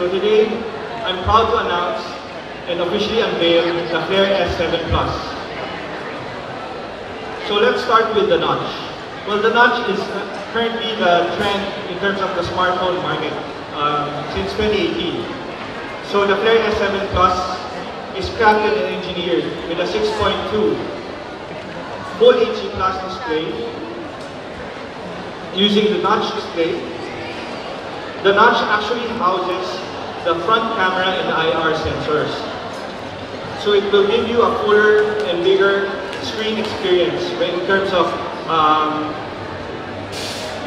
So today, I'm proud to announce and officially unveil the Flare S7 Plus. So let's start with the notch. Well, the notch is currently the trend in terms of the smartphone market since 2018. So the Flare S7 Plus is crafted and engineered with a 6.2 full HD plus display using the notch display. The notch actually houses the front camera and the IR sensors. So it will give you a fuller and bigger screen experience in terms of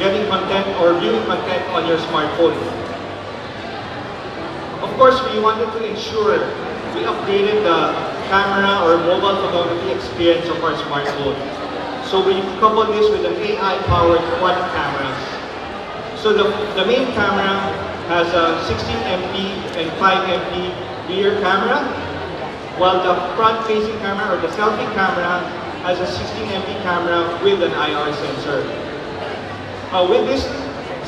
getting content or viewing content on your smartphone. Of course, we wanted to ensure we upgraded the camera or mobile photography experience of our smartphone. So we coupled this with an AI-powered quad camera. So the main camera has a 16MP and 5MP rear camera, while the front-facing camera or the selfie camera has a 16MP camera with an IR sensor. With this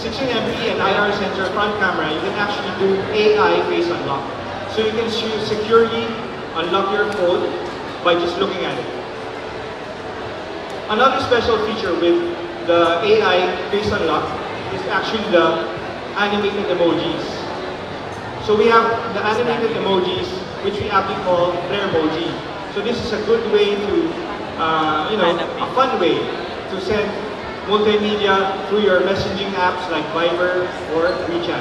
16MP and IR sensor front camera, you can actually do AI face unlock. So you can securely unlock your phone by just looking at it. Another special feature with the AI face unlock is actually the animated emojis. So we have the animated emojis, which we aptly call Flare emoji. So this is a good way to, a fun way to send multimedia through your messaging apps like Viber or WeChat.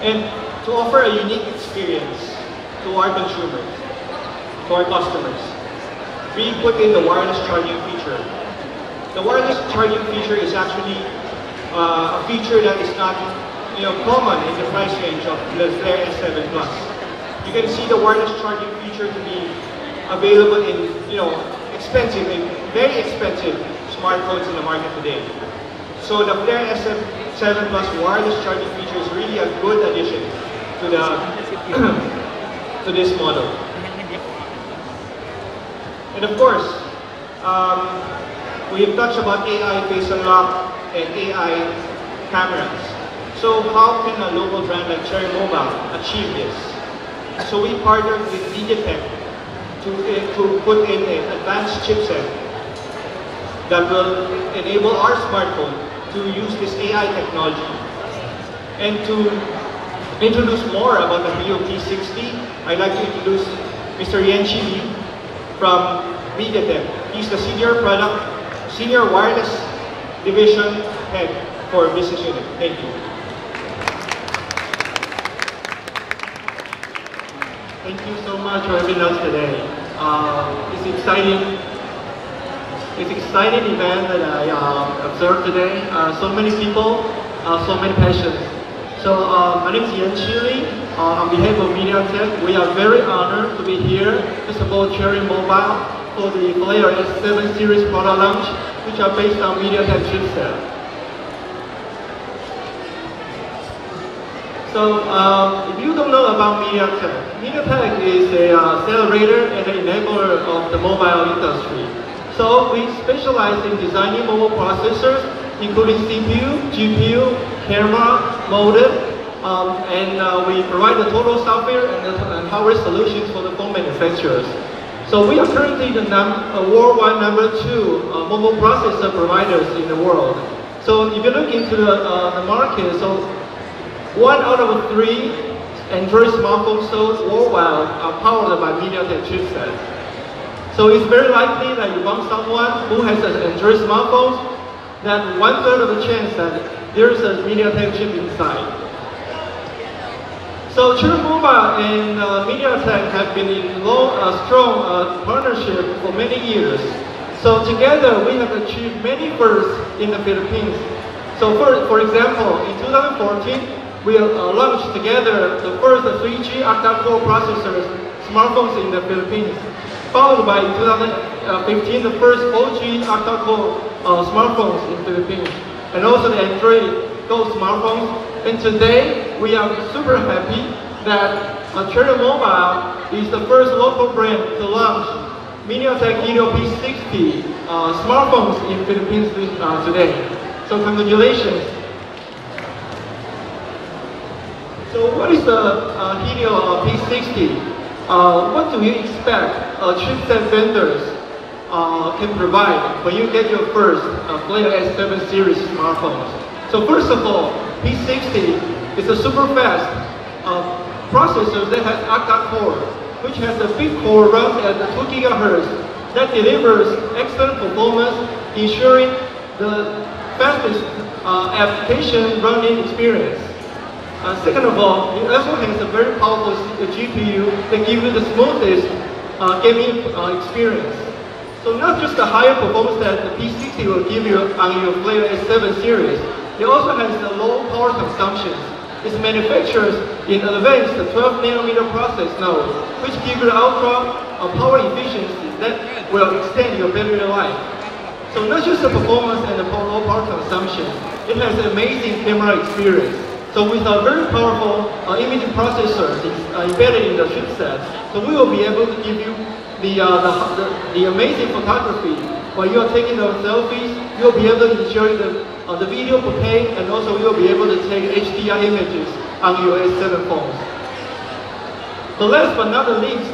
And to offer a unique experience to our consumers, to our customers, we put in the wireless charging feature. The wireless charging feature is actually a feature that is not common in the price range of the Flare S7 Plus. You can see the wireless charging feature to be available in expensive and very expensive smartphones in the market today. So the Flare S7 Plus wireless charging feature is really a good addition to the to this model. And of course, we have touched about AI face unlock and AI cameras. So how can a local brand like Cherry Mobile achieve this? So we partnered with MediaTek to put in an advanced chipset that will enable our smartphone to use this AI technology. And to introduce more about the Helio P60, I'd like to introduce Mr. Yen Chih-yi from MediaTek. He's the Senior Wireless Division Head for Business Unit. Thank you. Thank you so much for having us today. It's an exciting event that I observed today. So many people, so many passions. So my name is Yen Chia-Lee. On behalf of MediaTek, we are very honored to be here to support Cherry Mobile for the Flare S7 Series product launch, which are based on MediaTek chipset. So, if you don't know about MediaTek, MediaTek is an accelerator and an enabler of the mobile industry. So, we specialize in designing mobile processors, including CPU, GPU, camera, modem, and we provide the total software and hardware solutions for the phone manufacturers. So we are currently the worldwide number 2 mobile processor providers in the world. So if you look into the market, so 1 out of 3 Android smartphones sold worldwide are powered by MediaTek chipsets. So it's very likely that you want someone who has an Android smartphone, that 1/3 of the chance that there is a MediaTek chip inside. So Cherry Mobile and MediaTek have been in strong partnership for many years. So together we have achieved many firsts in the Philippines. So for example, in 2014, we launched together the first 3G octa-core processors smartphones in the Philippines, followed by in 2015 the first 4G octa-core smartphones in the Philippines, and also the Android Go smartphones. And today, we are super happy that Cherry Mobile is the first local brand to launch MediaTek Helio P60 smartphones in Philippines today. So congratulations. So what is the Helio P60? What do you expect chipset vendors can provide when you get your first Flare S7 series smartphones? So first of all, P60 is a super fast processor that has octa core, which has a big core runs at 2 GHz that delivers excellent performance, ensuring the fastest application running experience. Second of all, it also has a very powerful GPU that gives you the smoothest gaming experience. So not just the higher performance that the P60 will give you on your Flare S7 series, it also has a low power consumption. It's manufactured in advanced 12-nanometer process node, which gives you ultra power efficiency that will extend your battery life. So not just the performance and the low power consumption, it has amazing camera experience. So with a very powerful image processor embedded in the chipset, so we will be able to give you the amazing photography. While you are taking the selfies, you will be able to enjoy the video bouquet, and also you will be able to take HDR images on your S7 phones. So last but not least,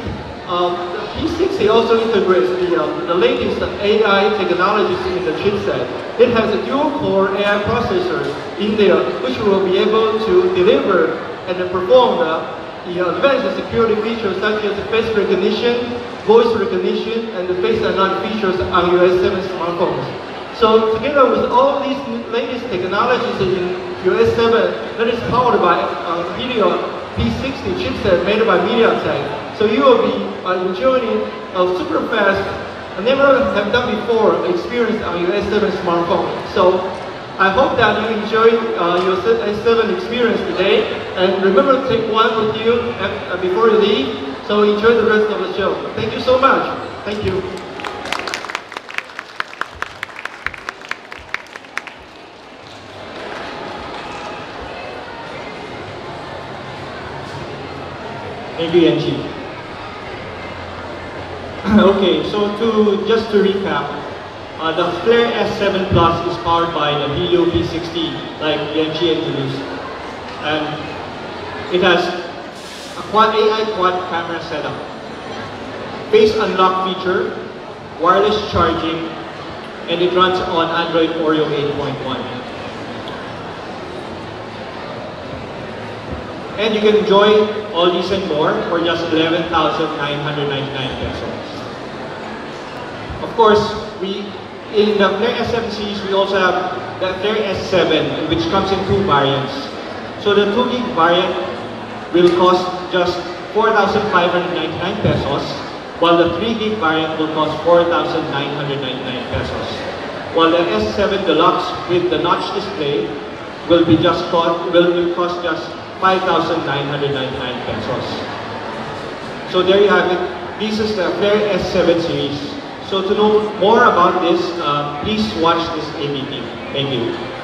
P60 also integrates the latest AI technologies in the chipset. It has a dual-core AI processor in there, which will be able to deliver and perform the advanced security features such as face recognition, voice recognition, and the face unlock features on your S7 smartphones. So together with all these latest technologies in your S7 that is powered by Helio P60 chipset made by MediaTek, so you will be enjoying a super fast, never have done before experience on your S7 smartphone. So I hope that you enjoy your S7 experience today, and remember to take one with you before you leave. So enjoy the rest of the show. Thank you so much. Thank you. Thank you, Yen Chih. Okay, so just to recap, the Flare S7 Plus is powered by the Helio P60, like Yen Chih introduced, and it has a AI quad camera setup, face unlock feature, wireless charging, and it runs on Android Oreo 8.1. And you can enjoy all these and more for just 11,999 pesos. Of course, in the Flare S7 series, we also have the Flare S7, which comes in two variants. So the 2 gig variant will cost just 4,599 pesos, while the 3 gig variant will cost 4,999 pesos. While the S7 Deluxe with the notch display will cost just 5,999 pesos. So there you have it. This is the Flare S7 series. So to know more about this, please watch this ABT. Thank you.